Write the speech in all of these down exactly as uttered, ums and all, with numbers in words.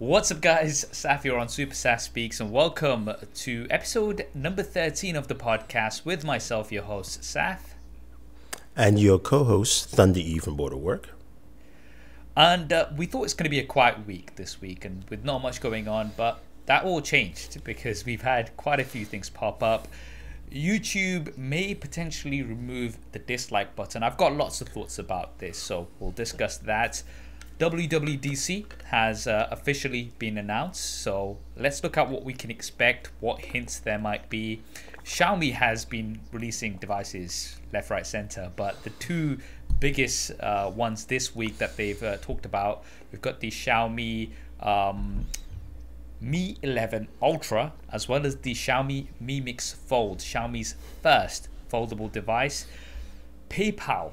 What's up guys, Saf here on SuperSaf Speaks and welcome to episode number thirteen of the podcast with myself, your host Saf. And your co-host Thunder Eve from Board of Work. And uh, we thought it's going to be a quiet week this week and with not much going on, but that all changed because we've had quite a few things pop up. YouTube may potentially remove the dislike button. I've got lots of thoughts about this, so we'll discuss that. W W D C has uh, officially been announced, so let's look at what we can expect, what hints there might be. Xiaomi has been releasing devices left, right, center, but the two biggest uh, ones this week that they've uh, talked about, we've got the Xiaomi um, Mi eleven Ultra, as well as the Xiaomi Mi Mix Fold, Xiaomi's first foldable device. PayPal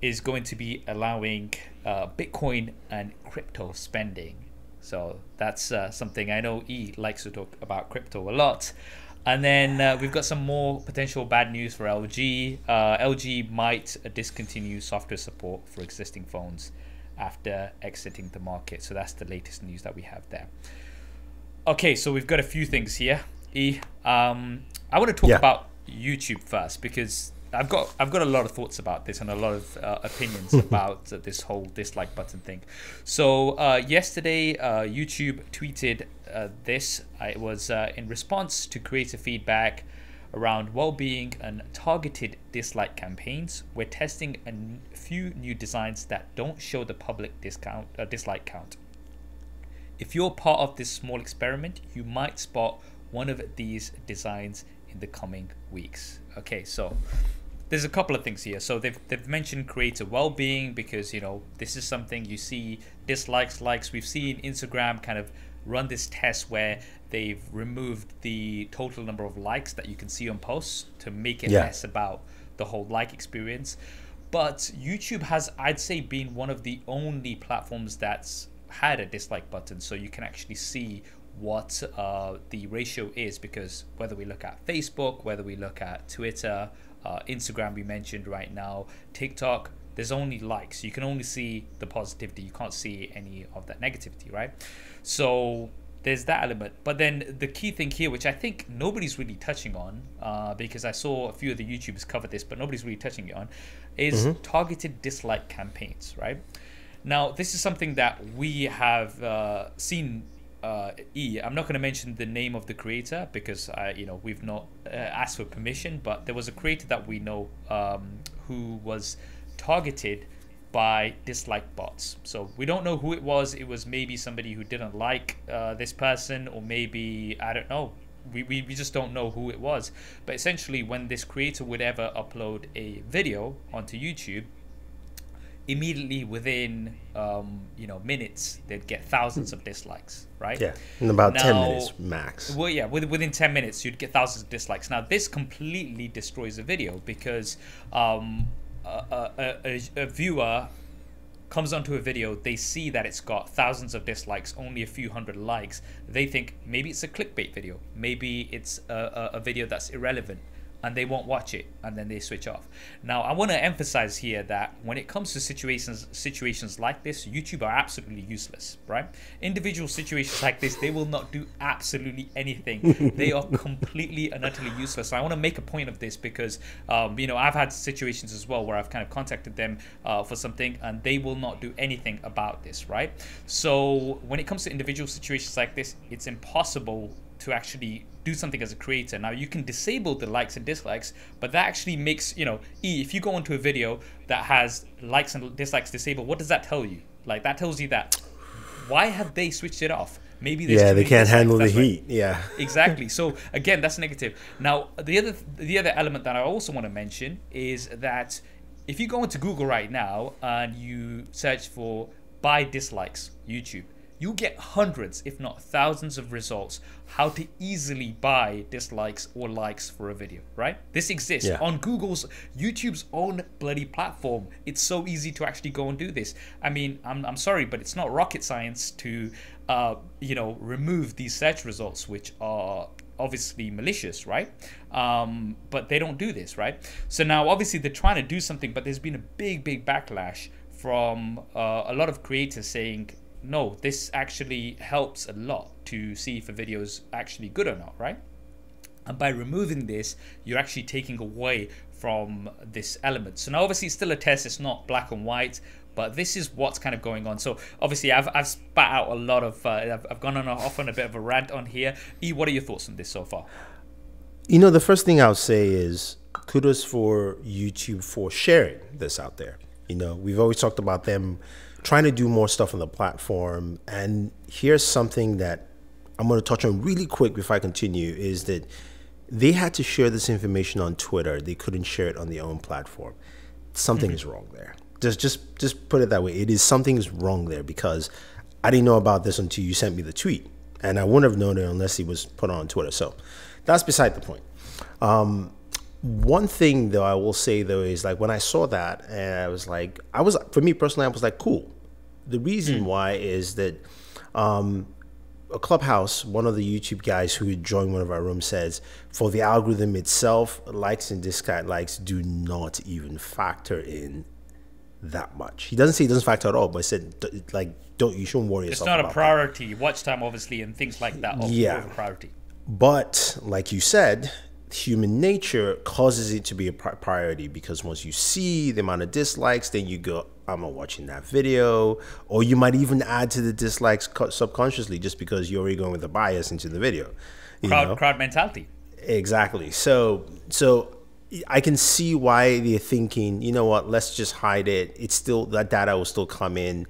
is going to be allowing uh, Bitcoin and crypto spending. So that's uh, something I know E likes to talk about crypto a lot. And then uh, we've got some more potential bad news for L G. Uh, L G might discontinue software support for existing phones after exiting the market. So that's the latest news that we have there. Okay, so we've got a few things here, E. Um, I want to talk yeah. about YouTube first because I've got I've got a lot of thoughts about this and a lot of uh, opinions about uh, this whole dislike button thing. So uh, yesterday, uh, YouTube tweeted uh, this. It was uh, in response to creator feedback around well-being and targeted dislike campaigns. We're testing a few new designs that don't show the public discount uh, dislike count. If you're part of this small experiment, you might spot one of these designs in the coming weeks. Okay, so there's a couple of things here. So they've, they've mentioned creator well-being because, you know, this is something you see dislikes, likes. We've seen Instagram kind of run this test where they've removed the total number of likes that you can see on posts to make it yeah. less about the whole like experience. But YouTube has, I'd say, been one of the only platforms that's had a dislike button. So you can actually see what uh, the ratio is, because whether we look at Facebook, whether we look at Twitter, Uh, Instagram we mentioned right now, TikTok, there's only likes. You can only see the positivity. You can't see any of that negativity, right? So there's that element. But then the key thing here, which I think nobody's really touching on, uh, because I saw a few of the YouTubers cover this, but nobody's really touching it on, is mm-hmm. targeted dislike campaigns, right? Now, this is something that we have uh, seen. Uh, e. I'm not going to mention the name of the creator because I, you know, we've not uh, asked for permission. But there was a creator that we know um, who was targeted by dislike bots. So we don't know who it was. It was maybe somebody who didn't like uh, this person, or maybe I don't know. We, we we just don't know who it was. But essentially, when this creator would ever upload a video onto YouTube, immediately within um you know minutes they'd get thousands of dislikes, right? Yeah, in about now, ten minutes max. Well, yeah, within ten minutes you'd get thousands of dislikes. Now this completely destroys the video because um a, a, a, a viewer comes onto a video, they see that it's got thousands of dislikes, only a few hundred likes. They think maybe it's a clickbait video, maybe it's a, a, a video that's irrelevant, and they won't watch it, and then they switch off. Now, I want to emphasize here that when it comes to situations situations like this, YouTube are absolutely useless, right? Individual situations like this, they will not do absolutely anything. They are completely and utterly useless. I want to make a point of this because, um, you know, I've had situations as well where I've kind of contacted them uh, for something, and they will not do anything about this, right? So when it comes to individual situations like this, it's impossible to actually do something as a creator. Now you can disable the likes and dislikes, but that actually makes, you know, E, if you go onto a video that has likes and dislikes disabled, what does that tell you? Like that tells you that, why have they switched it off? Maybe yeah, they can't handle the heat. Yeah, exactly. So again, that's negative. Now the other the other element that I also want to mention is that if you go into Google right now and you search for buy dislikes YouTube, you get hundreds, if not thousands of results, how to easily buy dislikes or likes for a video, right? This exists yeah. on Google's, YouTube's own bloody platform. It's so easy to actually go and do this. I mean, I'm, I'm sorry, but it's not rocket science to, uh, you know, remove these search results, which are obviously malicious, right? Um, but they don't do this, right? So now, obviously, they're trying to do something, but there's been a big, big backlash from uh, a lot of creators saying, no, this actually helps a lot to see if a video is actually good or not, right? And by removing this, you're actually taking away from this element. So now obviously it's still a test, it's not black and white, but this is what's kind of going on. So obviously I've, I've spat out a lot of, uh, I've, I've gone on and off on a bit of a rant on here. E, what are your thoughts on this so far? You know, the first thing I'll say is kudos for YouTube for sharing this out there. You know, we've always talked about them trying to do more stuff on the platform. And here's something that I'm going to touch on really quick before I continue, is that they had to share this information on Twitter. They couldn't share it on their own platform. Something mm-hmm. is wrong there. Just, just, just put it that way. It is, something is wrong there, because I didn't know about this until you sent me the tweet, and I wouldn't have known it unless it was put on Twitter. So that's beside the point. Um, one thing though I will say though is, like, when I saw that, and I was like, I was, for me personally, I was like, cool. The reason mm. why is that um, a Clubhouse, one of the YouTube guys who joined one of our rooms, says for the algorithm itself, likes and discard likes do not even factor in that much. He doesn't say it doesn't factor at all, but I said, like, don't, you shouldn't worry. It's yourself not about a priority. That. Watch time, obviously, and things like that are yeah. more of a priority. But like you said, human nature causes it to be a priority, because once you see the amount of dislikes, then you go, I'm not watching that video. Or you might even add to the dislikes subconsciously, just because you're already going with a bias into the video. You crowd, know? crowd mentality. Exactly. So, so I can see why they're thinking, you know what, let's just hide it. It's still, that data will still come in,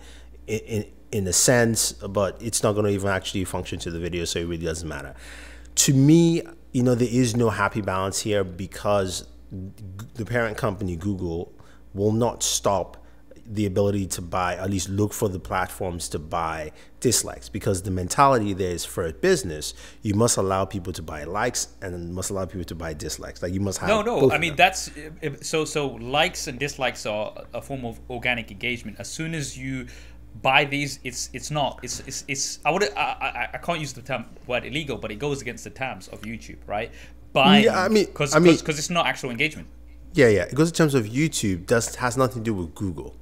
in, in a sense, but it's not going to even actually function to the video. So it really doesn't matter. To me, you know, there is no happy balance here, because the parent company, Google, will not stop the ability to buy, at least look for the platforms to buy dislikes, because the mentality there is, for a business, you must allow people to buy likes and must allow people to buy dislikes. Like, you must have no, no. I mean, that's so, so likes and dislikes are a form of organic engagement. As soon as you buy these, it's it's not it's it's, it's I would I, I I can't use the term word illegal, but it goes against the terms of YouTube, right? Buying, yeah, I mean, because I mean, because it's not actual engagement. Yeah, yeah, it goes in terms of YouTube. Does has nothing to do with Google.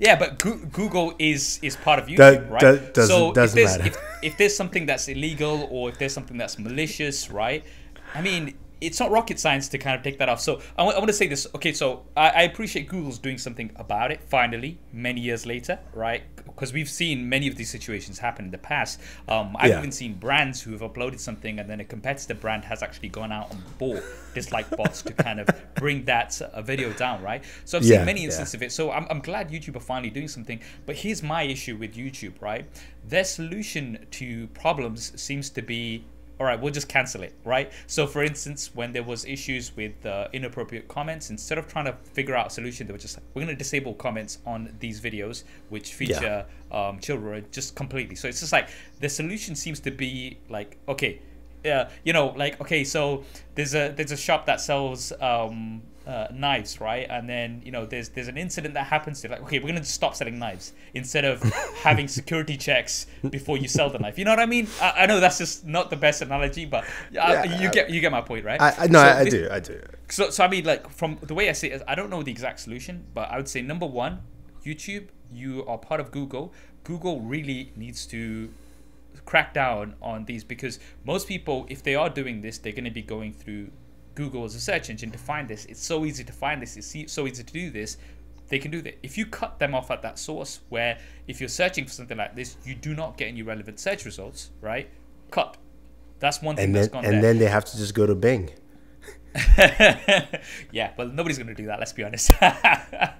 Yeah, but Google is is part of YouTube, that, right? That doesn't, so doesn't if, there's, matter. If, if there's something that's illegal, or if there's something that's malicious, right? I mean, it's not rocket science to kind of take that off. So I, I want to say this. Okay, so I, I appreciate Google's doing something about it, finally, many years later, right? Because we've seen many of these situations happen in the past. Um, I've yeah. even seen brands who have uploaded something, and then a competitor brand has actually gone out and bought dislike bots to kind of bring that uh, video down, right? So I've yeah, seen many instances yeah. of it. So I'm, I'm glad YouTube are finally doing something. But here's my issue with YouTube, right? Their solution to problems seems to be, all right, we'll just cancel it, right? So for instance, when there was issues with uh, inappropriate comments, instead of trying to figure out a solution, they were just like, we're going to disable comments on these videos which feature yeah. um, children, just completely. So it's just like, the solution seems to be like, okay, uh, you know, like, okay, so there's a there's a shop that sells um, uh, knives, right? And then, you know, there's there's an incident that happens. They're like, okay, we're going to stop selling knives, instead of having security checks before you sell the knife. You know what I mean? I, I know that's just not the best analogy, but uh, yeah, you I, get you get my point, right? I, I, no, so I, I this, do, I do. So, so I mean, like, from the way I see it, I don't know the exact solution, but I would say, number one, YouTube, you are part of Google. Google really needs to crack down on these, because most people, if they are doing this, they're going to be going through Google as a search engine to find this. It's so easy to find this. It's so easy to do this. They can do that. If you cut them off at that source, where if you're searching for something like this, you do not get any relevant search results, right? Cut. That's one thing and then, that's gone and there. Then they have to just go to Bing. Yeah, well, nobody's going to do that. Let's be honest. Wow.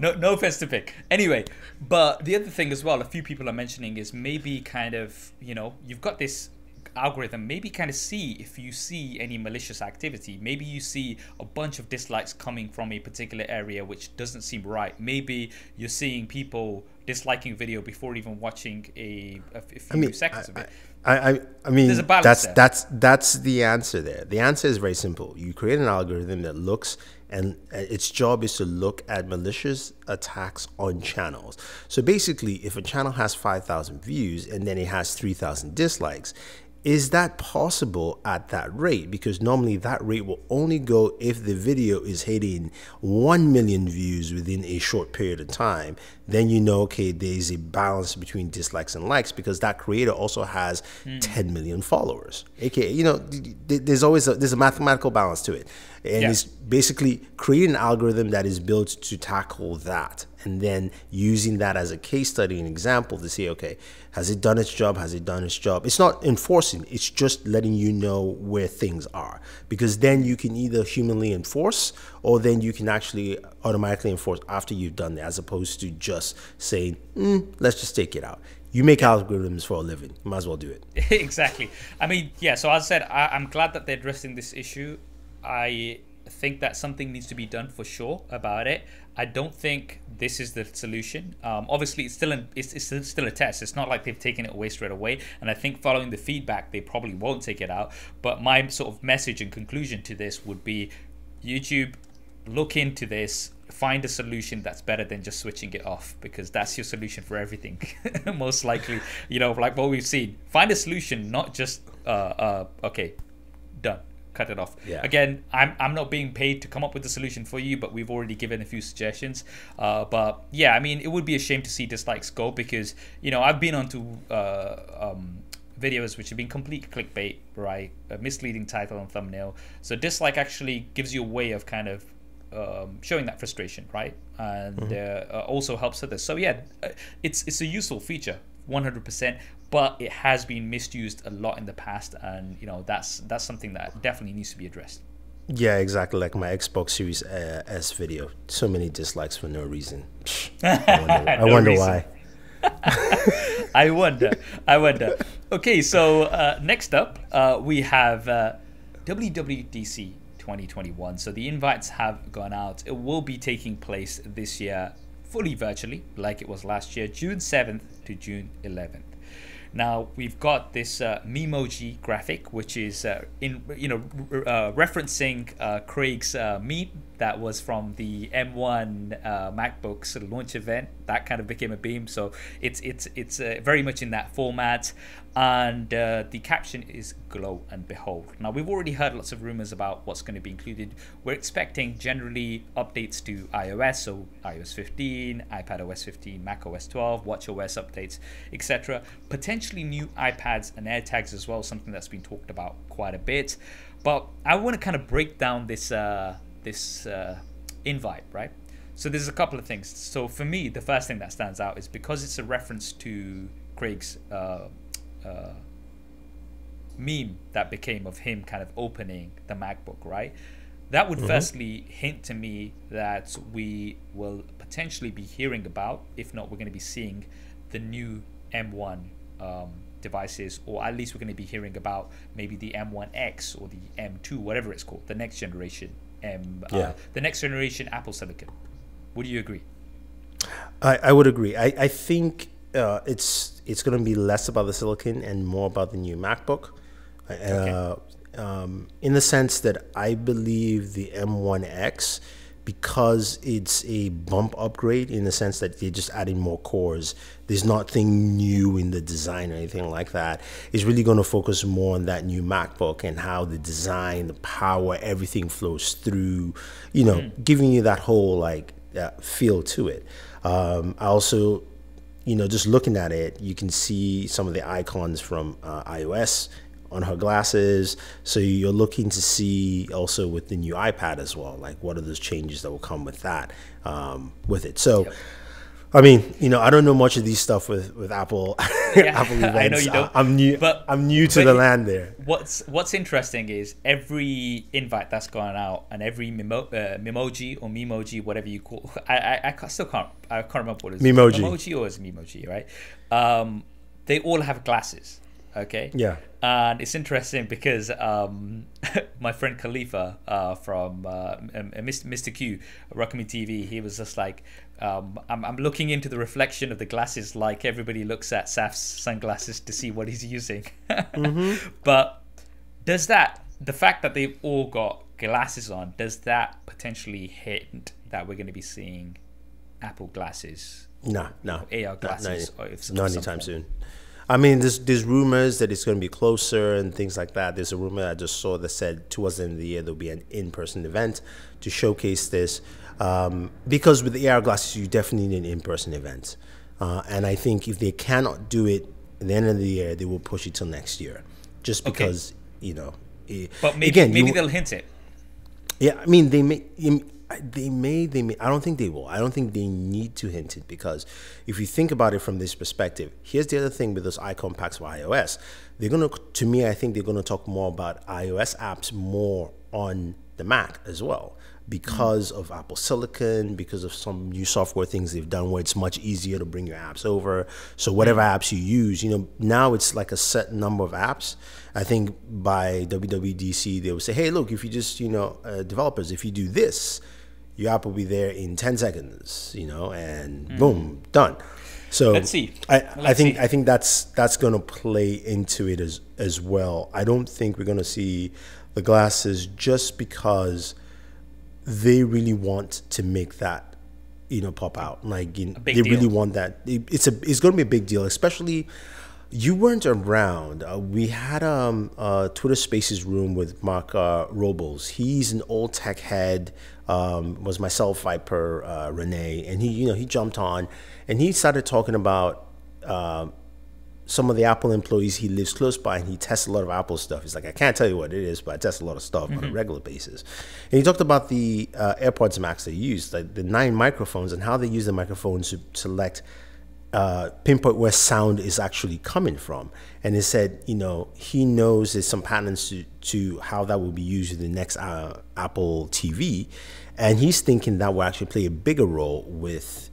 No, no offense to pick. Anyway, but the other thing as well, a few people are mentioning is maybe kind of, you know, you've got this algorithm, maybe kind of see if you see any malicious activity. Maybe you see a bunch of dislikes coming from a particular area, which doesn't seem right. Maybe you're seeing people disliking video before even watching a, a few I mean, seconds I, of it. I, I, I mean, There's a balance that's, there. that's, that's the answer there. The answer is very simple. You create an algorithm that looks, and its job is to look at malicious attacks on channels. So basically, if a channel has five thousand views and then it has three thousand dislikes, is that possible at that rate? Because normally that rate will only go if the video is hitting one million views within a short period of time. then you know, okay, there's a balance between dislikes and likes, because that creator also has mm. ten million followers. A K A, you know, there's always a, there's a mathematical balance to it. And yeah. it's basically creating an algorithm that is built to tackle that, and then using that as a case study and example to say, okay, has it done its job? Has it done its job? It's not enforcing. It's just letting you know where things are, because then you can either humanly enforce, or then you can actually automatically enforce after you've done it, as opposed to just saying, mm, let's just take it out. You make algorithms for a living. You might as well do it. Exactly. I mean, yeah, so as I said, I, I'm glad that they're addressing this issue. I think that something needs to be done for sure about it. I don't think this is the solution. Um, obviously, it's still, in, it's, it's still a test. It's not like they've taken it away straight away. And I think following the feedback, they probably won't take it out. But my sort of message and conclusion to this would be, YouTube, look into this, find a solution that's better than just switching it off, because that's your solution for everything. Most likely, you know, like what we've seen. Find a solution, not just, uh, uh, okay, done. Cut it off. Yeah. Again, I'm, I'm not being paid to come up with a solution for you, but we've already given a few suggestions. Uh, but yeah, I mean, it would be a shame to see dislikes go, because, you know, I've been onto uh, um, videos which have been complete clickbait, right? A misleading title and thumbnail. So dislike actually gives you a way of kind of um, showing that frustration, right? And mm-hmm. uh, also helps others. So yeah, it's, it's a useful feature, one hundred percent. But it has been misused a lot in the past, and you know that's that's something that definitely needs to be addressed. Yeah, exactly. Like my Xbox Series uh, S video, so many dislikes for no reason. I wonder, I no wonder reason. why. I wonder. I wonder. Okay, so uh, next up uh, we have uh, W W D C twenty twenty-one. So the invites have gone out. It will be taking place this year fully virtually, like it was last year, June seventh to June eleventh. Now we've got this uh, Memoji graphic, which is uh, in you know uh, referencing uh, Craig's uh, meme that was from the M one uh, MacBook's launch event. That kind of became a meme, so it's it's it's uh, very much in that format. And uh, the caption is "Glow and Behold." Now we've already heard lots of rumors about what's going to be included. We're expecting generally updates to iOS, so iOS fifteen, iPadOS fifteen, macOS twelve, watchOS updates, et cetera. Potentially new iPads and AirTags as well, something that's been talked about quite a bit. But I want to kind of break down this uh, this uh, invite, right? So there's a couple of things. So for me, the first thing that stands out is because it's a reference to Craig's Uh, Uh, meme that became of him kind of opening the MacBook, right? That would mm-hmm. firstly hint to me that we will potentially be hearing about, if not, we're going to be seeing the new M one um, devices, or at least we're going to be hearing about maybe the M one X or the M two, whatever it's called, the next generation M, yeah. uh, the next generation Apple Silicon. Would you agree? I, I would agree. I, I think uh, it's It's going to be less about the silicon and more about the new MacBook, okay. uh, um, in the sense that I believe the M one X, because it's a bump upgrade in the sense that they're just adding more cores, there's nothing new in the design or anything like that. It's really going to focus more on that new MacBook and how the design, the power, everything flows through, you know, mm. giving you that whole like uh, feel to it. Um, I also... You know, just looking at it, you can see some of the icons from uh, iOS on her glasses. So you're looking to see also with the new iPad as well, like what are those changes that will come with that, um, with it. So, yep. I mean, you know, I don't know much of these stuff with with Apple. Yeah, Apple events. I know you don't. I'm new. But, I'm new to the land there. What's What's interesting is every invite that's gone out and every memo, uh, memoji or memoji, whatever you call, I I, I still can't I can't remember what it is. Memoji. Memoji or is memoji, right? Um, they all have glasses. Okay. Yeah. And it's interesting because um, my friend Khalifa uh, from uh, Mister Q RockMeTV, he was just like, um, I'm, I'm looking into the reflection of the glasses like everybody looks at Saf's sunglasses to see what he's using. Mm-hmm. But does that, the fact that they've all got glasses on, does that potentially hint that we're going to be seeing Apple glasses? No, no. A R glasses? Not, not, not anytime soon. I mean, there's, there's rumors that it's going to be closer and things like that. There's a rumor I just saw that said towards the end of the year there'll be an in-person event to showcase this. Um, because with the A R glasses, you definitely need an in-person event. Uh, and I think if they cannot do it at the end of the year, they will push it till next year. Just because, okay. you know. It, but maybe, again, maybe you, they'll hint it. Yeah, I mean, they may, they may, they may. I don't think they will. I don't think they need to hint it, because if you think about it from this perspective, here's the other thing with those icon packs for iOS. They're going to, to me, I think they're going to talk more about iOS apps more on the Mac as well, because of Apple Silicon, because of some new software things they've done where it's much easier to bring your apps over. So whatever apps you use, you know, now it's like a set number of apps. I think by W W D C, they will say, hey, look, if you just, you know, uh, developers, if you do this, your app will be there in ten seconds, you know, and mm. boom, done. So let's see. I, let's I think see. I think that's that's going to play into it as, as well. I don't think we're going to see the glasses just because they really want to make that, you know, pop out. Like, you know, they deal. really want that. It, it's a, it's going to be a big deal, especially you weren't around. Uh, we had a um, uh, Twitter Spaces room with Mark uh, Robles. He's an old tech head. Um, was myself, Viper, uh, Renee, and he, you know, he jumped on and he started talking about uh, some of the Apple employees he lives close by, and he tests a lot of Apple stuff. He's like, I can't tell you what it is, but I test a lot of stuff mm-hmm. on a regular basis. And he talked about the uh, AirPods Max they used, like the nine microphones, and how they use the microphones to select, uh, pinpoint where sound is actually coming from. And he said, you know, he knows there's some patterns to, to how that will be used in the next uh, Apple T V. And he's thinking that will actually play a bigger role with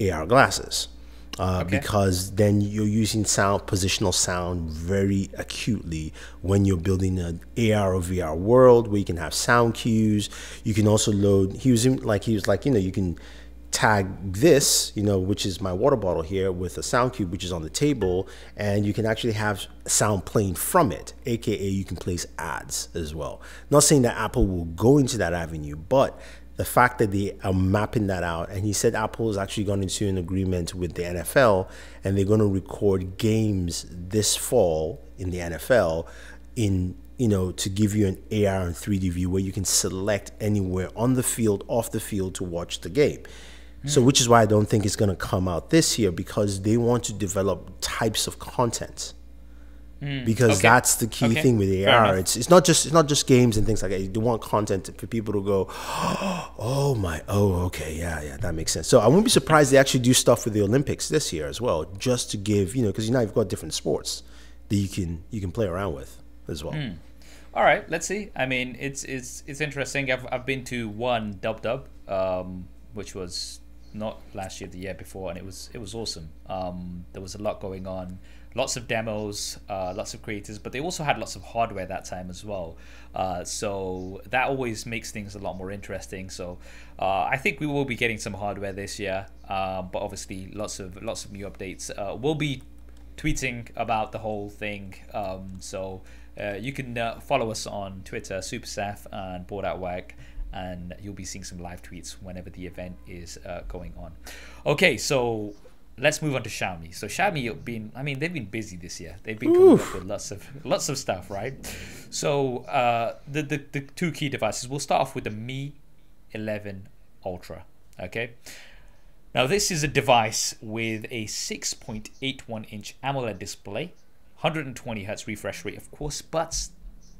A R glasses. Uh, okay. Because then you're using sound, positional sound, very acutely when you're building an A R or V R world where you can have sound cues. You can also load. He was in, like he was like you know you can tag this, you know, which is my water bottle here, with a sound cube which is on the table, and you can actually have sound playing from it. A K A you can place ads as well. Not saying that Apple will go into that avenue, but the fact that they are mapping that out, and he said Apple has actually gone into an agreement with the N F L, and they're going to record games this fall in the N F L, in you know to give you an A R and three D view where you can select anywhere on the field, off the field, to watch the game. Mm. So, which is why I don't think it's going to come out this year, because they want to develop types of content. Because okay. that's the key okay. thing with A R. It's it's not just it's not just games and things like that. You want content for people to go, oh my, oh okay, yeah, yeah, that makes sense. So I wouldn't be surprised they actually do stuff with the Olympics this year as well, just to give you know, because you know you've got different sports that you can you can play around with as well. Mm. All right, let's see. I mean, it's it's it's interesting. I've I've been to one dub dub, um, which was not last year, the year before, and it was it was awesome. Um, there was a lot going on. Lots of demos, uh, lots of creators, but they also had lots of hardware that time as well. Uh, so that always makes things a lot more interesting. So uh, I think we will be getting some hardware this year, um, but obviously lots of lots of new updates. Uh, we'll be tweeting about the whole thing. Um, so uh, you can uh, follow us on Twitter, SuperSaf and Board at Work, and you'll be seeing some live tweets whenever the event is uh, going on. Okay, so let's move on to Xiaomi. So Xiaomi have been, I mean, they've been busy this year. They've been coming Oof. up with lots of lots of stuff, right? So uh, the, the the two key devices. We'll start off with the Mi eleven Ultra. Okay. Now this is a device with a six point eight one inch AMOLED display, one hundred twenty hertz refresh rate, of course. But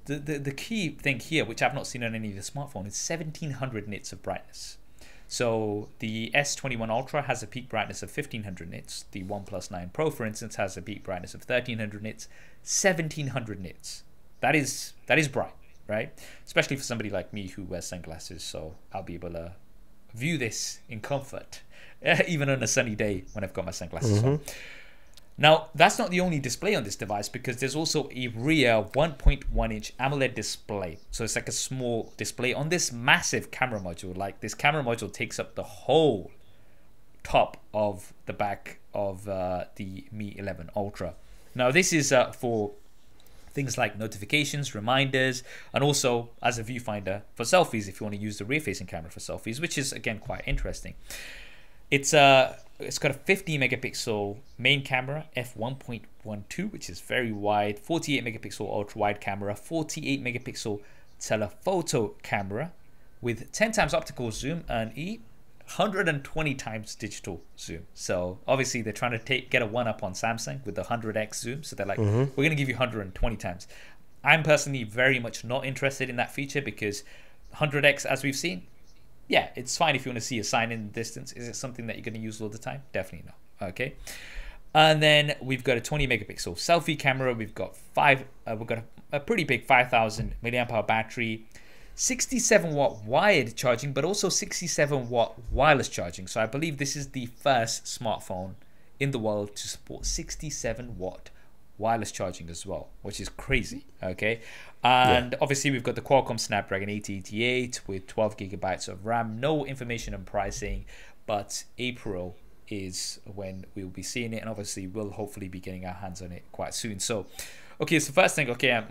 the, the the key thing here, which I've not seen on any of the smartphone, is seventeen hundred nits of brightness. So the S twenty-one Ultra has a peak brightness of fifteen hundred nits. The OnePlus nine Pro, for instance, has a peak brightness of thirteen hundred nits, seventeen hundred nits. That is, that is bright, right? Especially for somebody like me who wears sunglasses. So I'll be able to view this in comfort, even on a sunny day when I've got my sunglasses mm-hmm. on. Now, that's not the only display on this device, because there's also a rear one point one inch AMOLED display. So it's like a small display on this massive camera module. Like, this camera module takes up the whole top of the back of uh, the Mi eleven Ultra. Now, this is uh, for things like notifications, reminders, and also as a viewfinder for selfies, if you want to use the rear-facing camera for selfies, which is, again, quite interesting. It's uh, it's got a fifty megapixel main camera, f one point one two, which is very wide, forty-eight megapixel ultra wide camera, forty-eight megapixel telephoto camera, with ten times optical zoom and E, one hundred twenty times digital zoom. So obviously they're trying to take, get a one up on Samsung with the one hundred X zoom. So they're like, mm-hmm. we're going to give you one hundred twenty times. I'm personally very much not interested in that feature because one hundred X, as we've seen, yeah, it's fine if you want to see a sign in the distance. Is it something that you're going to use all the time? Definitely not. Okay. And then we've got a twenty megapixel selfie camera. We've got five, uh, we've got a, a pretty big five thousand milliamp hour battery, sixty-seven watt wired charging, but also sixty-seven watt wireless charging. So I believe this is the first smartphone in the world to support sixty-seven watt wireless charging as well, which is crazy. Okay. And yeah. obviously we've got the Qualcomm Snapdragon eight eighty-eight with twelve gigabytes of RAM, no information on pricing, but April is when we'll be seeing it. And obviously we'll hopefully be getting our hands on it quite soon. So, okay. So first thing, okay. I'm,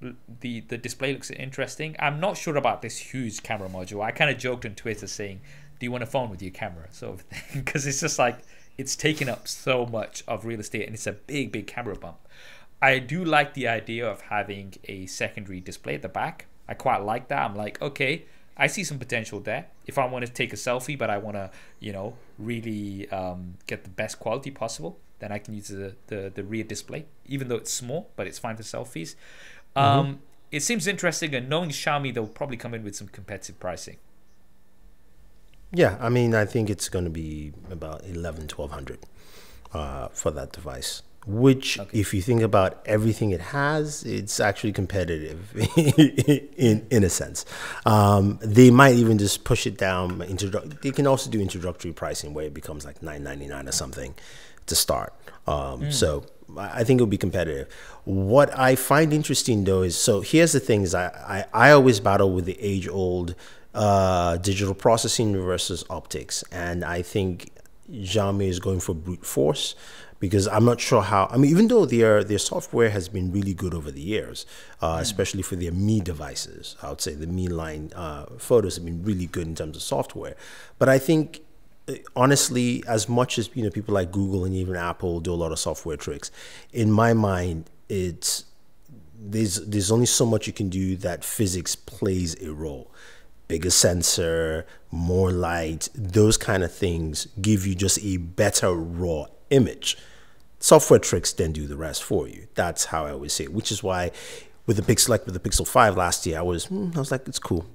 I'm the the display looks interesting. I'm not sure about this huge camera module. I kind of joked on Twitter saying, do you want a phone with your camera? So because it's just like, it's taken up so much of real estate and it's a big, big camera bump. I do like the idea of having a secondary display at the back. I quite like that. I'm like, okay, I see some potential there. If I want to take a selfie, but I want to, you know, really um, get the best quality possible, then I can use the, the, the rear display, even though it's small, but it's fine for selfies. Mm-hmm. Um, it seems interesting, and knowing Xiaomi, they'll probably come in with some competitive pricing. Yeah, I mean, I think it's going to be about eleven, twelve hundred uh, for that device, which okay. if you think about everything it has, it's actually competitive in, in a sense. Um, they might even just push it down. They can also do introductory pricing where it becomes like nine ninety-nine or something to start. Um, mm. So I think it'll be competitive. What I find interesting, though, is so here's the thing is I, I, I always battle with the age-old Uh, digital processing versus optics, and I think Xiaomi is going for brute force because I'm not sure how. I mean, even though their their software has been really good over the years, uh, mm. especially for their Mi devices, I would say the Mi line uh, photos have been really good in terms of software. But I think honestly, as much as you know, people like Google and even Apple do a lot of software tricks. In my mind, it's there's there's only so much you can do that physics plays a role. Bigger sensor, more light, those kind of things give you just a better raw image. Software tricks then do the rest for you. That's how I always say it, which is why with the Pixel, like with the Pixel five last year, I was, hmm, I was like, it's cool.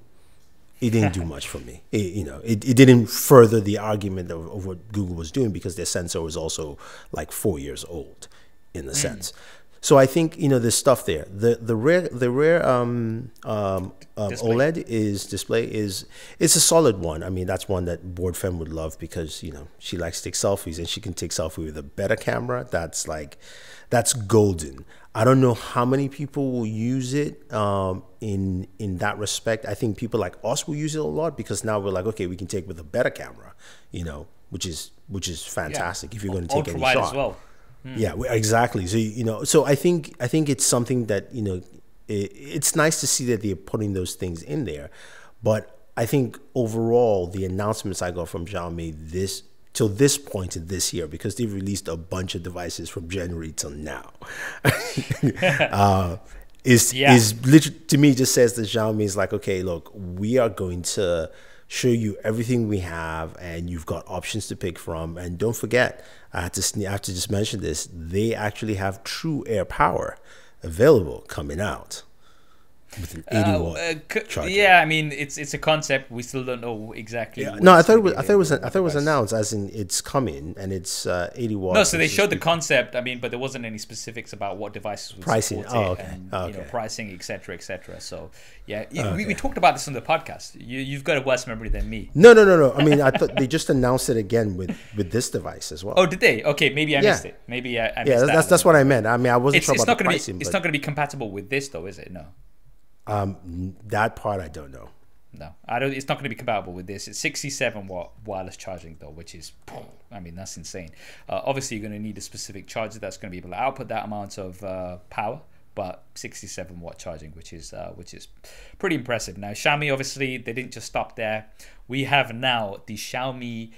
It didn't do much for me. It, you know, it, it didn't further the argument of, of what Google was doing because their sensor was also like four years old in a sense. So I think you know there's stuff there. The the rare the rare um, um, um, OLED is display is it's a solid one. I mean that's one that Board Femme would love because you know she likes to take selfies and she can take selfie with a better camera. That's like that's golden. I don't know how many people will use it um, in in that respect. I think people like us will use it a lot because now we're like okay we can take with a better camera, you know, which is which is fantastic yeah. if you're going to take any shot. As well. Mm. Yeah, exactly. So you know, so I think I think it's something that you know, it, it's nice to see that they're putting those things in there, but I think overall the announcements I got from Xiaomi this till this point in this year because they've released a bunch of devices from January till now, uh, is yeah. is literally to me just says that Xiaomi is like, okay, look, we are going to show you everything we have, and you've got options to pick from. And don't forget, I have to, I have to just mention this, they actually have true air power available coming out with an eighty watt uh, uh, charger. Yeah, I mean, it's it's a concept. We still don't know exactly. Yeah. No, I thought, it was, I thought it was I thought it was announced as in it's coming, and it's uh, eighty watt. No, so they showed the concept, I mean, but there wasn't any specifics about what devices would pricing. support oh, okay. it and oh, okay. you know, pricing, et cetera, et cetera. So, yeah, oh, okay. we, we talked about this on the podcast. You, you've got a worse memory than me. No, no, no, no. I mean, I thought they just announced it again with, with this device as well. Oh, did they? Okay, maybe I yeah. missed it. Maybe I, I missed yeah, that's, that. Yeah, that's, that's what I meant. I mean, I wasn't it's, sure it's about the pricing. Be, it's not going to be compatible with this, though, is it? No. Um, that part I don't know. No, I don't. It's not going to be compatible with this. It's sixty-seven watt wireless charging though, which is, I mean, that's insane. Uh, obviously, you're going to need a specific charger that's going to be able to output that amount of uh, power. But sixty-seven watt charging, which is uh, which is pretty impressive. Now, Xiaomi obviously they didn't just stop there. We have now the Xiaomi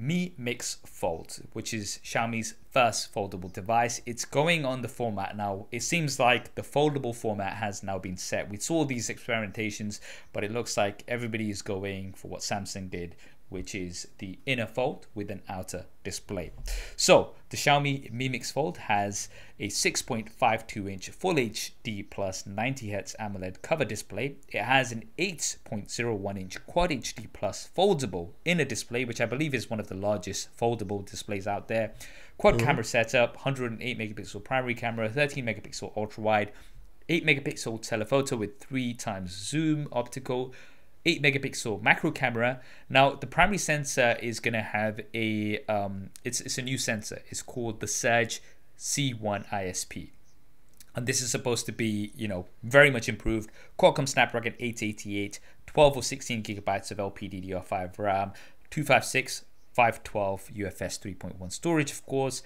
Mi Mix Fold, which is Xiaomi's first foldable device. It's going on the format now. It seems like the foldable format has now been set. We saw these experimentations, but it looks like everybody is going for what Samsung did, which is the inner fold with an outer display. So the Xiaomi Mi Mix Fold has a six point five two inch Full H D plus ninety hertz AMOLED cover display. It has an eight point oh one inch Quad H D plus foldable inner display, which I believe is one of the largest foldable displays out there. Quad mm-hmm. camera setup, one hundred eight megapixel primary camera, thirteen megapixel ultra wide, eight megapixel telephoto with three times zoom optical, eight megapixel macro camera. Now the primary sensor is going to have a um it's it's a new sensor. It's called the Surge C one I S P, and this is supposed to be, you know, very much improved. Qualcomm Snapdragon eight eighty-eight, twelve or sixteen gigabytes of L P D D R five RAM, two fifty-six, five twelve U F S three point one storage, of course,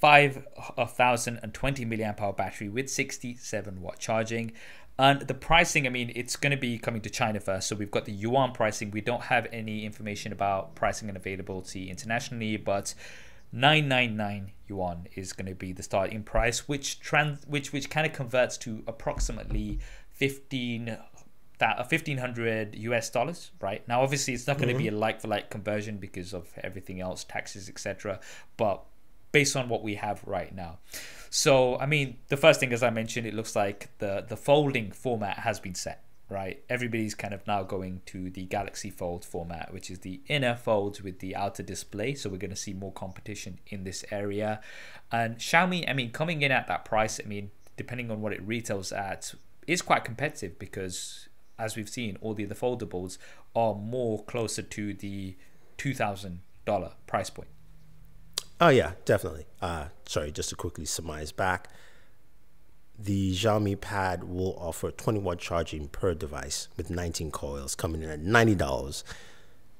five thousand twenty milliamp hour battery with sixty-seven watt charging. And the pricing, I mean, it's going to be coming to China first. So we've got the yuan pricing. We don't have any information about pricing and availability internationally, but nine ninety-nine yuan is going to be the starting price, which trans which which kind of converts to approximately fifteen that fifteen hundred U S dollars right now. Obviously, it's not going mm-hmm. to be a like for like conversion because of everything else, taxes, et cetera. But based on what we have right now. So, I mean, the first thing, as I mentioned, it looks like the, the folding format has been set, right? Everybody's kind of now going to the Galaxy Fold format, which is the inner fold with the outer display. So we're going to see more competition in this area. And Xiaomi, I mean, coming in at that price, I mean, depending on what it retails at, is quite competitive because, as we've seen, all the other foldables are more closer to the two thousand dollar price point. Oh yeah, definitely. Uh, sorry, just to quickly summarize back, the Xiaomi Pad will offer twenty watt charging per device with nineteen coils, coming in at ninety dollars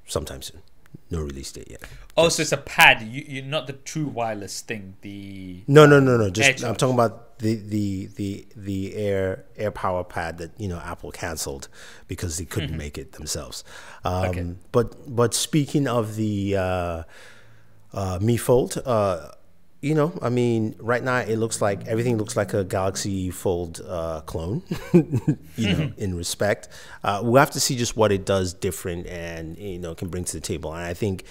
sometime soon. No release date yet. Oh, just, so it's a pad. You, you're not the true wireless thing. The no, no, no, no. Just I'm talking about the the the the Air Air Power Pad that, you know, Apple canceled because they couldn't make it themselves. Um, okay. But but speaking of the. Uh, Uh, Mi Fold, uh, you know, I mean, right now it looks like everything looks like a Galaxy Fold uh, clone, you know, in respect. Uh, we'll have to see just what it does different and, you know, can bring to the table. And I think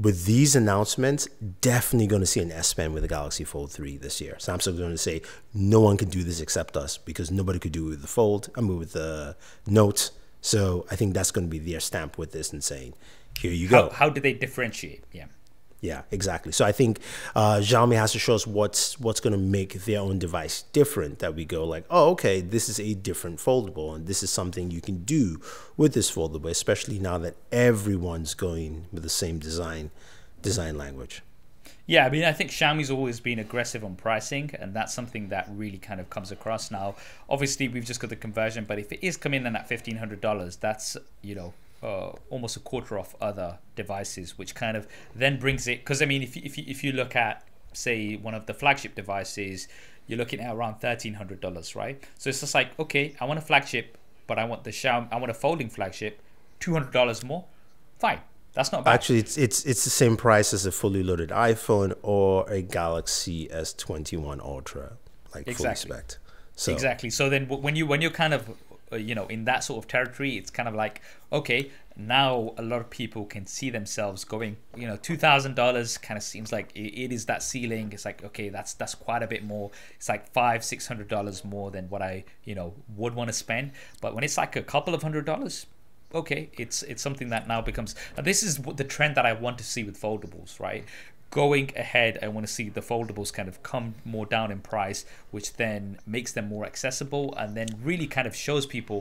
with these announcements, definitely going to see an S-Pen with the Galaxy Fold three this year. Samsung's going to say, no one can do this except us because nobody could do it with the Fold, I mean, with the Note. So I think that's going to be their stamp with this and saying, here you go. How, how do they differentiate? Yeah. Yeah, exactly. So I think uh, Xiaomi has to show us what's what's going to make their own device different, that we go like, oh, okay, this is a different foldable, and this is something you can do with this foldable, especially now that everyone's going with the same design design language. Yeah, I mean, I think Xiaomi's always been aggressive on pricing, and that's something that really kind of comes across now. Obviously, we've just got the conversion, but if it is coming in at fifteen hundred dollars, that's, you know, Uh, almost a quarter off other devices, which kind of then brings it, because I mean, if you, if you, if you look at, say, one of the flagship devices, you're looking at around thirteen hundred dollars, right? So it's just like, okay, I want a flagship, but I want the Xiaomi, I want a folding flagship, two hundred dollars more, fine. That's not bad. Actually, it's it's it's the same price as a fully loaded iPhone or a Galaxy S twenty-one Ultra, like exactly. Full spec. So exactly. So then when you when you're kind of you know, in that sort of territory, it's kind of like, okay, now a lot of people can see themselves going, you know, two thousand dollars kind of seems like it is that ceiling. It's like, okay, that's that's quite a bit more. It's like five, six hundred dollars more than what I, you know, would want to spend. But when it's like a couple of hundred dollars, okay, it's it's something that now becomes, and this is the trend that I want to see with foldables, right? Going ahead, I want to see the foldables kind of come more down in price, which then makes them more accessible and then really kind of shows people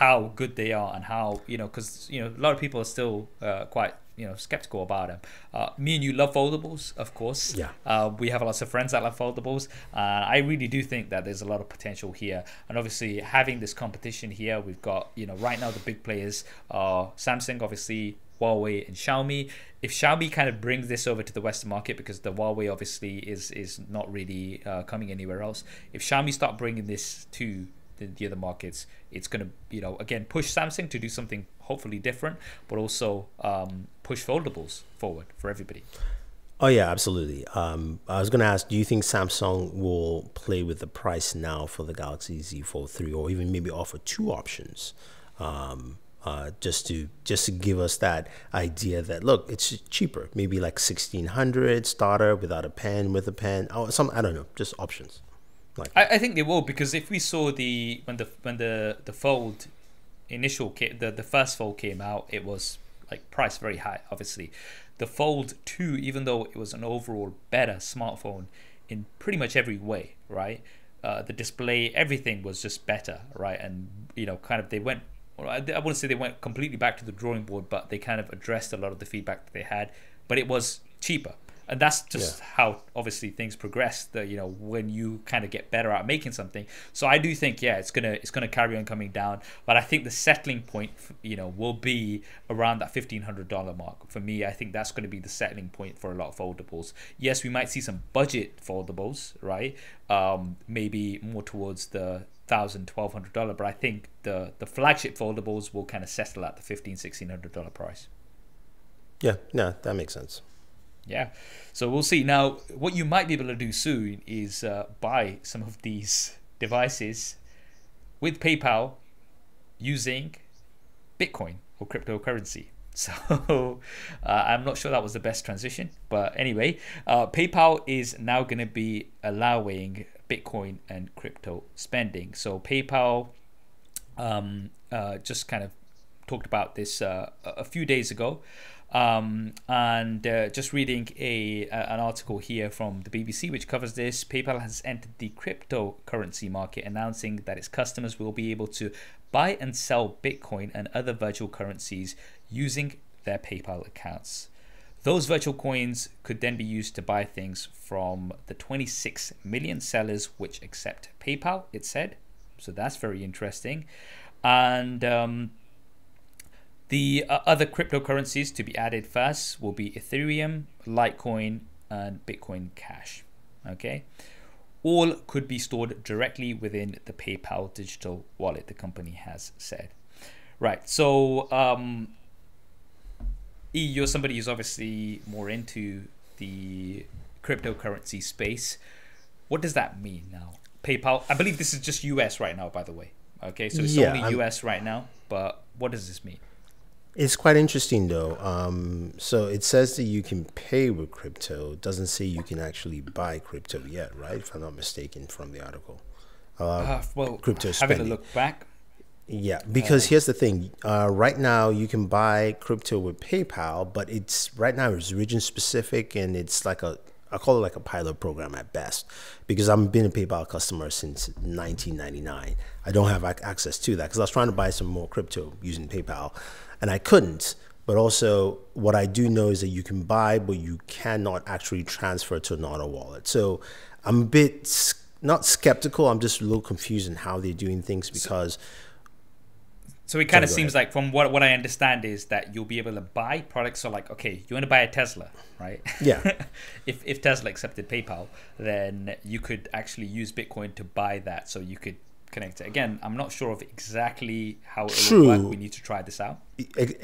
how good they are and how, you know, because, you know, a lot of people are still uh, quite, you know, skeptical about them. Uh, me and you love foldables, of course. Yeah. Uh, we have lots of friends that love foldables. Uh, I really do think that there's a lot of potential here. And obviously having this competition here, we've got, you know, right now the big players are Samsung, obviously, Huawei and Xiaomi. If Xiaomi kind of brings this over to the Western market, because the Huawei obviously is is not really uh, coming anywhere else. If Xiaomi start bringing this to the, the other markets. It's going to, you know, again, push Samsung to do something hopefully different, but also um, push foldables forward for everybody. Oh, yeah, absolutely. Um, I was going to ask, do you think Samsung will play with the price now for the Galaxy Z Fold three, or even maybe offer two options? Um, Uh, just to just to give us that idea that, look, it's cheaper, maybe like sixteen hundred starter without a pen, with a pen, or some, I don't know, just options. Like I, I think they will, because if we saw the when the when the the fold initial the the first fold came out, it was like priced very high. Obviously, the Fold two, even though it was an overall better smartphone in pretty much every way, right? Uh, the display, everything was just better, right? And you know, kind of they went. I wouldn't say they went completely back to the drawing board, but they kind of addressed a lot of the feedback that they had, but it was cheaper. And that's just yeah. how obviously things progress, that, you know, when you kind of get better at making something. So I do think, yeah, it's going to, it's going to carry on coming down, but I think the settling point, you know, will be around that fifteen hundred dollar mark. For me, I think that's going to be the settling point for a lot of foldables. Yes, we might see some budget foldables, right? Um, maybe more towards the thousand, twelve hundred dollar, but I think the the flagship foldables will kind of settle at the fifteen, sixteen hundred dollar price. Yeah, no, that makes sense. Yeah, so we'll see. Now, what you might be able to do soon is uh, buy some of these devices with PayPal using Bitcoin or cryptocurrency. So uh, I'm not sure that was the best transition, but anyway, uh, PayPal is now going to be allowing Bitcoin and crypto spending. So PayPal um, uh, just kind of talked about this uh, a few days ago, um, and uh, just reading a, a an article here from the B B C which covers this. PayPal has entered the cryptocurrency market, announcing that its customers will be able to buy and sell Bitcoin and other virtual currencies using their PayPal accounts. Those virtual coins could then be used to buy things from the twenty-six million sellers which accept PayPal, it said. So that's very interesting. And um, the uh, other cryptocurrencies to be added first will be Ethereum, Litecoin, and Bitcoin Cash. Okay. All could be stored directly within the PayPal digital wallet, the company has said. Right. So, um, E, you're somebody who's obviously more into the cryptocurrency space. What does that mean now? PayPal, I believe this is just U S right now, by the way. Okay, so it's yeah, only I'm, U S right now, but what does this mean? It's quite interesting, though. Um, so it says that you can pay with crypto. It doesn't say you can actually buy crypto yet, right? If I'm not mistaken from the article. Uh, uh, well, crypto spending. Having a look back. Yeah, because here's the thing. Uh, right now, you can buy crypto with PayPal, but it's right now it's region specific, and it's like a I call it like a pilot program at best, because I've been a PayPal customer since nineteen ninety-nine. I don't have access to that because I was trying to buy some more crypto using PayPal, and I couldn't. But also, what I do know is that you can buy, but you cannot actually transfer to an auto wallet. So I'm a bit not skeptical. I'm just a little confused in how they're doing things because. So So it kind of seems like, from what what I understand, is that you'll be able to buy products. So like, okay, you want to buy a Tesla, right? Yeah. if, if Tesla accepted PayPal, then you could actually use Bitcoin to buy that. So you could connect it. Again, I'm not sure of exactly how it True. will work. We need to try this out.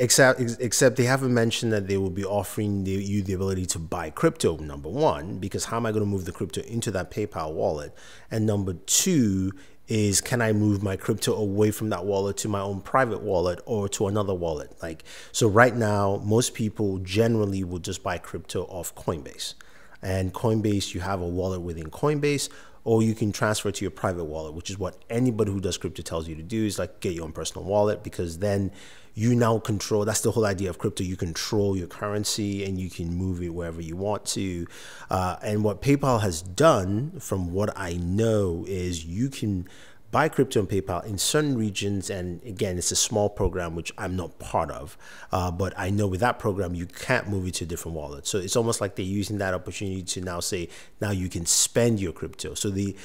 Except, except they haven't mentioned that they will be offering the, you the ability to buy crypto, number one, because how am I going to move the crypto into that PayPal wallet? And number two is, can I move my crypto away from that wallet to my own private wallet or to another wallet? Like, so right now, most people generally will just buy crypto off Coinbase. And Coinbase, you have a wallet within Coinbase, or you can transfer to your private wallet, which is what anybody who does crypto tells you to do, is like get your own personal wallet, because then you now control, that's the whole idea of crypto, you control your currency and you can move it wherever you want to. Uh, and what PayPal has done, from what I know, is you can buy crypto on PayPal in certain regions, and again, it's a small program which I'm not part of, uh, but I know with that program you can't move it to a different wallet. So it's almost like they're using that opportunity to now say, now you can spend your crypto. So the,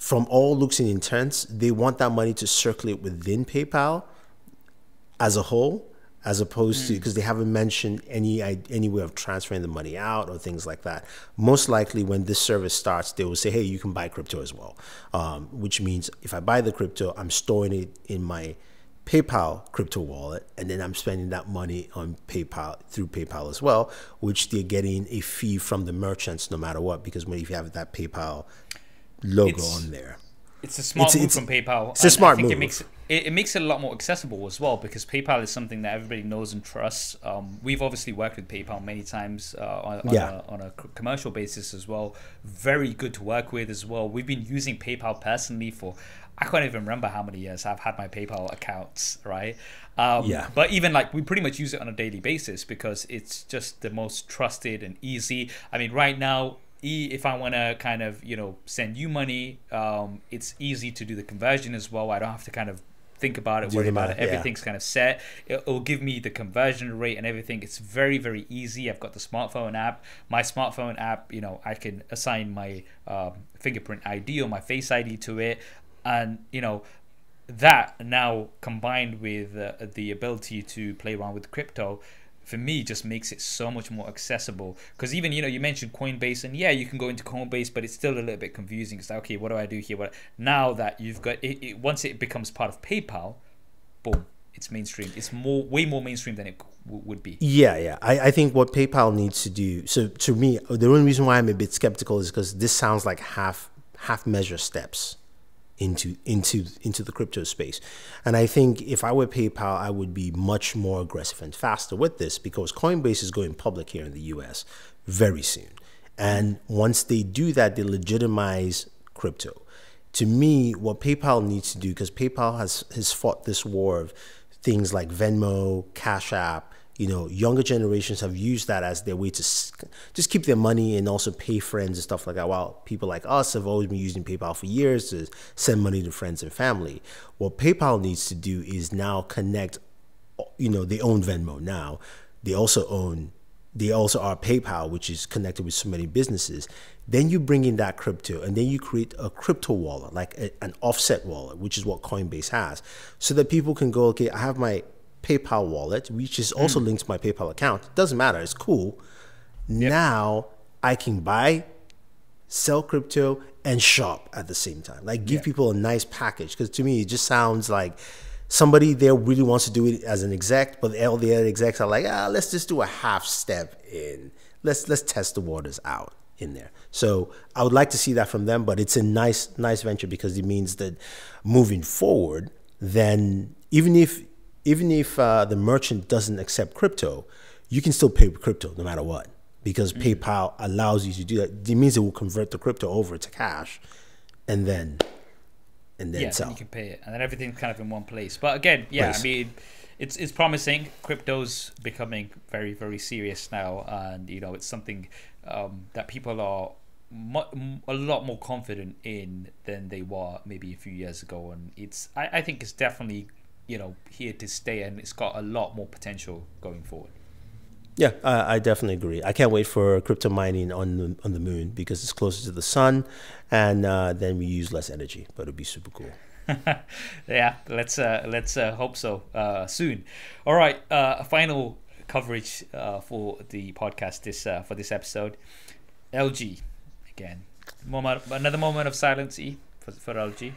from all looks and intents, they want that money to circulate within PayPal as a whole, as opposed to, because they haven't mentioned any any way of transferring the money out or things like that. Most likely when this service starts, they will say, hey, you can buy crypto as well, um, which means if I buy the crypto, I'm storing it in my PayPal crypto wallet, and then I'm spending that money on PayPal through PayPal as well, which they're getting a fee from the merchants no matter what, because when if you have that PayPal logo it's, on there. It's a smart it's, move it's, from PayPal. It's a smart I think move. It makes it, it makes it a lot more accessible as well, because PayPal is something that everybody knows and trusts. Um, we've obviously worked with PayPal many times uh, on, on, yeah. a, on a commercial basis as well. Very good to work with as well. We've been using PayPal personally for, I can't even remember how many years I've had my PayPal accounts, right? Um, yeah. But even like we pretty much use it on a daily basis because it's just the most trusted and easy. I mean, right now, if I want to kind of, you know, send you money, um, it's easy to do the conversion as well. I don't have to kind of think about it, worry about it. Everything's yeah. kind of set. It'll give me the conversion rate and everything. It's very, very easy. I've got the smartphone app. My smartphone app, you know, I can assign my um, fingerprint I D or my Face I D to it. And, you know, that now combined with uh, the ability to play around with crypto, for me, just makes it so much more accessible. Because even, you know, you mentioned Coinbase, and yeah, you can go into Coinbase, but it's still a little bit confusing. It's like, okay, what do I do here? What? Now that you've got it, it, once it becomes part of PayPal, boom, it's mainstream. It's more, way more mainstream than it would be. Yeah, yeah. I, I think what PayPal needs to do, so to me, the only reason why I'm a bit skeptical is because this sounds like half half measure steps into into into the crypto space. And I think if I were PayPal, I would be much more aggressive and faster with this, because Coinbase is going public here in the U S very soon, and once they do that, they legitimize crypto. To me, what PayPal needs to do, because PayPal has has fought this war of things like Venmo, Cash App, you know, younger generations have used that as their way to just keep their money and also pay friends and stuff like that. While people like us have always been using PayPal for years to send money to friends and family. What PayPal needs to do is now connect, you know, they own Venmo now. They also own, they also are PayPal, which is connected with so many businesses. Then you bring in that crypto, and then you create a crypto wallet, like a, an offset wallet, which is what Coinbase has, so that people can go, okay, I have my PayPal wallet, which is also mm. linked to my PayPal account. It doesn't matter. It's cool. Yep. Now I can buy, sell crypto, and shop at the same time. Like give yep. people a nice package. Because to me, it just sounds like somebody there really wants to do it as an exec, but all the other execs are like, ah, let's just do a half step in. Let's let's test the waters out in there. So I would like to see that from them, but it's a nice nice venture, because it means that moving forward, then even if Even if uh, the merchant doesn't accept crypto, you can still pay with crypto no matter what, because mm-hmm. PayPal allows you to do that. It means it will convert the crypto over to cash, and then, and then yeah, sell. And you can pay it, and then everything's kind of in one place. But again, yeah, place. I mean, it's it's promising. Crypto's becoming very very serious now, and you know, it's something um, that people are a lot more confident in than they were maybe a few years ago, and it's I, I think it's definitely, you know, here to stay, and it's got a lot more potential going forward. Yeah, uh, I definitely agree. I can't wait for crypto mining on the, on the moon, because it's closer to the sun, and uh, then we use less energy, but it'll be super cool. Yeah, let's uh, let's uh, hope so uh, soon. All right, uh, final coverage uh, for the podcast this uh, for this episode. L G again, moment, another moment of silence e for, for L G.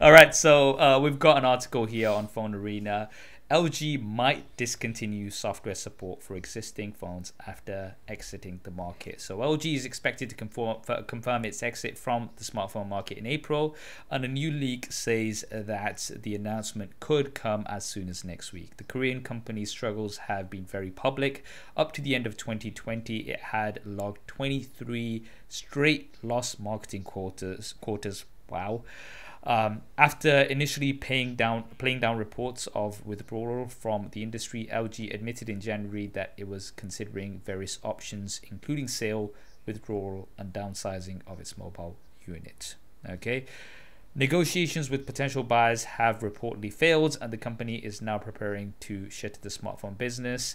All right, so uh, we've got an article here on Phone Arena. L G might discontinue software support for existing phones after exiting the market. So L G is expected to conform, confirm its exit from the smartphone market in April, and a new leak says that the announcement could come as soon as next week. The Korean company's struggles have been very public. Up to the end of twenty twenty, it had logged twenty-three straight loss marketing quarters. quarters. Wow. Um, after initially paying down, playing down reports of withdrawal from the industry, L G admitted in January that it was considering various options, including sale, withdrawal, and downsizing of its mobile unit. Okay. Negotiations with potential buyers have reportedly failed, and the company is now preparing to shutter the smartphone business.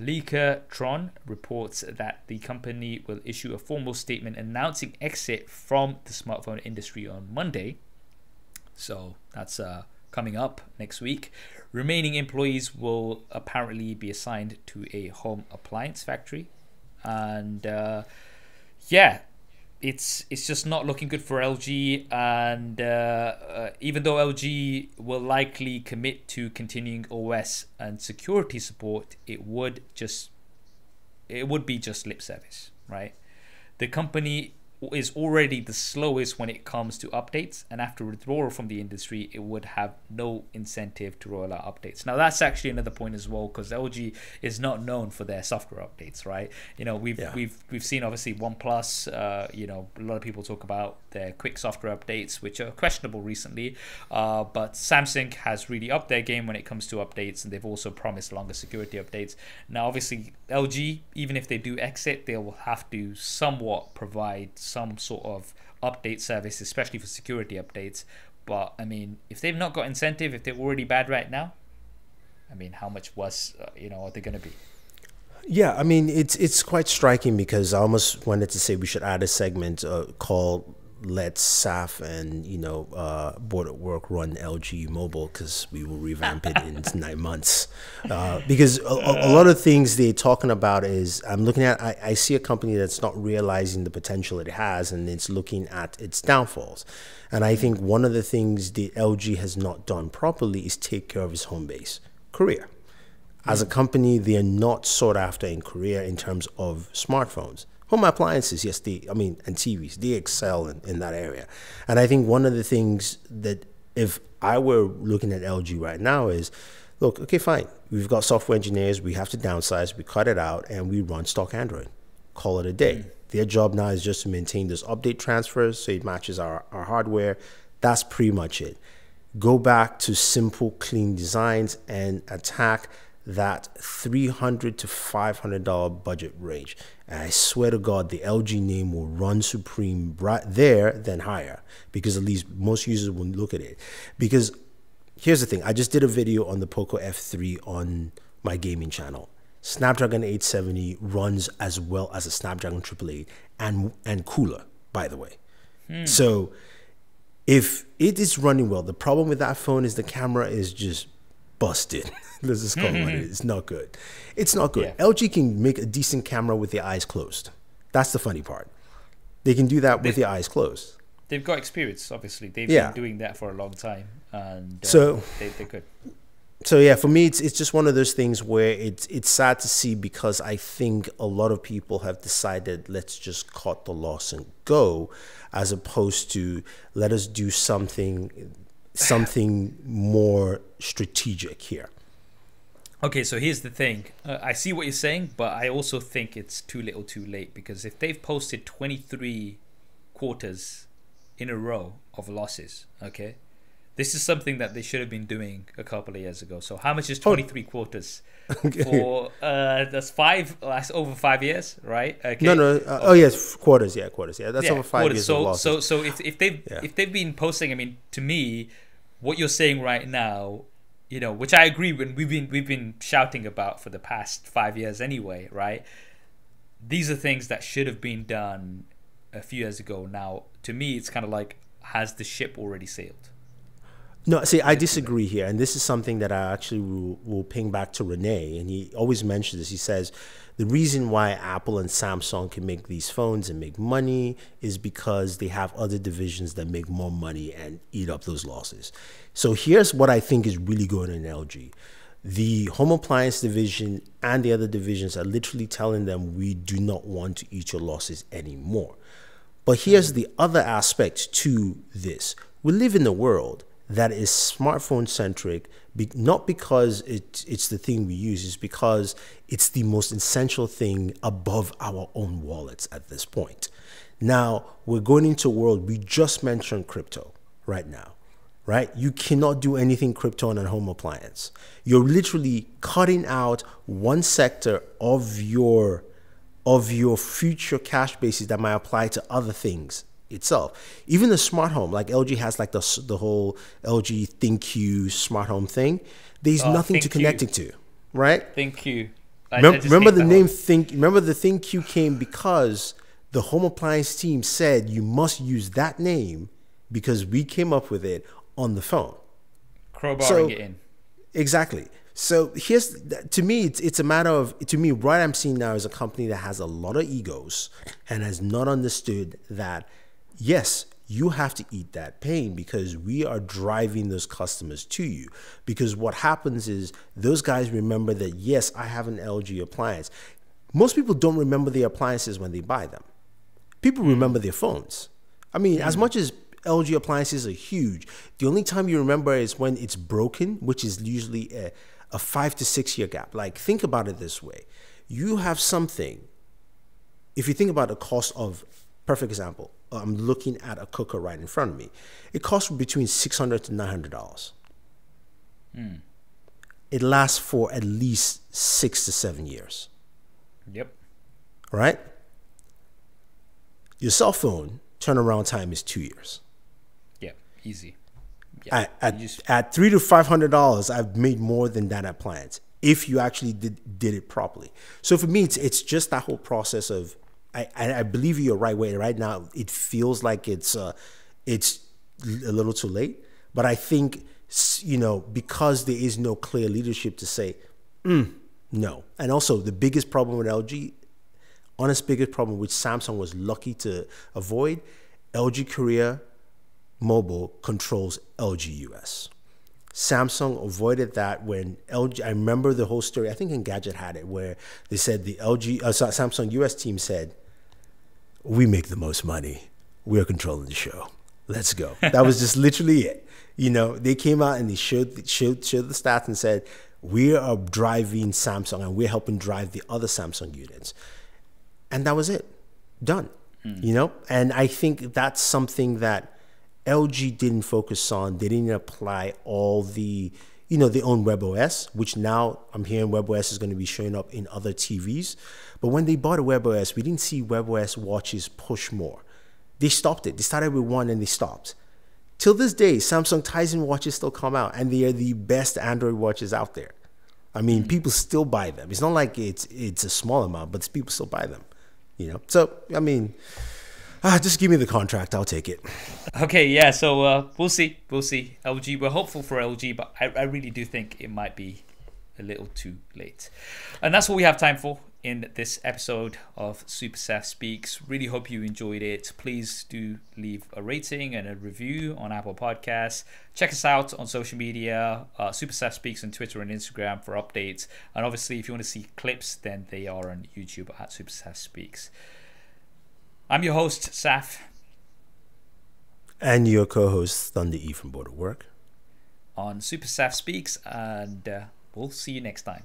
Leaker Tron reports that the company will issue a formal statement announcing exit from the smartphone industry on Monday. So that's uh, coming up next week, remaining employees will apparently be assigned to a home appliance factory. And uh, yeah, it's it's just not looking good for L G. And uh, uh, even though L G will likely commit to continuing O S and security support, it would just it would be just lip service, right? The company is already the slowest when it comes to updates, and after withdrawal from the industry, it would have no incentive to roll out updates. Now that's actually another point as well, because L G is not known for their software updates, right? You know, we've yeah. we've we've seen obviously OnePlus. Uh, you know, a lot of people talk about their quick software updates, which are questionable recently. Uh, but Samsung has really upped their game when it comes to updates, and they've also promised longer security updates. Now, obviously, L G, even if they do exit, they will have to somewhat provide some sort of update service, especially for security updates. But I mean, if they've not got incentive, if they're already bad right now, I mean, how much worse, uh, you know, are they going to be? Yeah, I mean, it's it's quite striking, because I almost wanted to say we should add a segment uh, called Let SAF and, you know, uh, Board of Work run L G Mobile, because we will revamp it in nine months. Uh, because a, a lot of things they're talking about is, I'm looking at, I, I see a company that's not realizing the potential it has, and it's looking at its downfalls. And I think one of the things the L G has not done properly is take care of its home base, Korea. As a company, they are not sought after in Korea in terms of smartphones. Home appliances, yes, they, I mean, and T Vs, they excel in, in that area. And I think one of the things that if I were looking at L G right now is, look, okay, fine. We've got software engineers. We have to downsize. We cut it out, and we run stock Android. Call it a day. Mm. Their job now is just to maintain those update transfers so it matches our, our hardware. That's pretty much it. Go back to simple, clean designs and attack that three hundred to five hundred dollar budget range. And I swear to God, the L G name will run supreme right there, then higher, because at least most users will look at it. Because here's the thing, I just did a video on the Poco F three on my gaming channel. Snapdragon eight seventy runs as well as a Snapdragon triple eight and, and cooler, by the way. Hmm. So if it is running well, the problem with that phone is the camera is just busted. Let's just call it what it is. It's not good. It's not good. Yeah. L G can make a decent camera with their eyes closed. That's the funny part. They can do that they've, with their eyes closed. They've got experience, obviously. They've yeah. been doing that for a long time, and uh, so they, they could. So yeah, for me, it's it's just one of those things where it's it's sad to see, because I think a lot of people have decided let's just cut the loss and go, as opposed to let us do something. something more strategic here. Okay, so here's the thing. Uh, I see what you're saying, but I also think it's too little too late, because if they've posted twenty-three quarters in a row of losses, okay, this is something that they should have been doing a couple of years ago. So how much is twenty-three oh. quarters? Okay. For, uh, that's five, that's over five years, right? Okay. No, no. Uh, oh, yes, quarters, yeah, quarters. Yeah, that's yeah, over five quarters. years so, of losses. So, so if, if, they've, yeah. if they've been posting, I mean, to me, what you're saying right now, you know, which I agree with, we've been we've been shouting about for the past five years anyway, right? These are things that should have been done a few years ago. Now, to me, it's kind of like, has the ship already sailed? No, see, I disagree here, and this is something that I actually will, will ping back to Renee, and he always mentions this. He says the reason why Apple and Samsung can make these phones and make money is because they have other divisions that make more money and eat up those losses. So here's what I think is really going on in L G. The home appliance division and the other divisions are literally telling them, we do not want to eat your losses anymore. But here's the other aspect to this. We live in a world that is smartphone centric, not because it, it's the thing we use, it's because it's the most essential thing above our own wallets at this point. Now, we're going into a world, we just mentioned crypto right now, right? You cannot do anything crypto on a home appliance. You're literally cutting out one sector of your, of your future cash bases that might apply to other things itself. Even the smart home, like L G has like the, the whole L G ThinQ smart home thing. There's oh, nothing to connect it to, right? ThinQ. I, remember I remember the name home. Think. Remember the ThinQ came because the home appliance team said you must use that name because we came up with it on the phone. Crowbar so, and get in. Exactly. So here's, to me, it's, it's a matter of, to me, what I'm seeing now is a company that has a lot of egos and has not understood that, yes, you have to eat that pain because we are driving those customers to you. Because what happens is those guys remember that, yes, I have an L G appliance. Most people don't remember the appliances when they buy them. People remember their phones. I mean, as much as L G appliances are huge, the only time you remember is when it's broken, which is usually a, a five to six year gap. Like, think about it this way. You have something, if you think about the cost of, perfect example, I'm looking at a cooker right in front of me. It costs between six hundred to nine hundred dollars. Mm. It lasts for at least six to seven years. Yep. Right? Your cell phone turnaround time is two years. Yeah, easy. Yeah. At, at, just... at three to five hundred dollars, I've made more than that appliance if you actually did did it properly. So for me, it's it's just that whole process of I I, I believe you're right way right now. It feels like it's uh, it's a little too late, but I think you know because there is no clear leadership to say mm, no, and also the biggest problem with L G. Honest biggest problem, which Samsung was lucky to avoid, L G Korea Mobile controls L G U S. Samsung avoided that when L G, I remember the whole story, I think Engadget had it, where they said the L G, uh, Samsung U S team said, we make the most money. We're controlling the show. Let's go. That was just literally it. You know, they came out and they showed, showed, showed the stats and said, we are driving Samsung and we're helping drive the other Samsung units. And that was it, done, mm. you know? And I think that's something that L G didn't focus on. They didn't apply all the, you know, their own WebOS, which now I'm hearing WebOS is going to be showing up in other T Vs. But when they bought a WebOS, we didn't see WebOS watches push more. They stopped it. They started with one and they stopped. Till this day, Samsung Tizen watches still come out and they are the best Android watches out there. I mean, mm. people still buy them. It's not like it's, it's a small amount, but people still buy them. You know, so, I mean, ah, just give me the contract. I'll take it. Okay, yeah, so uh, we'll see. We'll see. L G, we're hopeful for L G, but I, I really do think it might be a little too late. And that's what we have time for in this episode of SuperSaf Speaks. Really hope you enjoyed it. Please do leave a rating and a review on Apple Podcasts. Check us out on social media, uh, SuperSaf Speaks on Twitter and Instagram for updates. And obviously, if you want to see clips, then they are on YouTube at SuperSaf Speaks. I'm your host, Saf. And your co-host, Thunder Eve from Board of Work. On SuperSaf Speaks, and uh, we'll see you next time.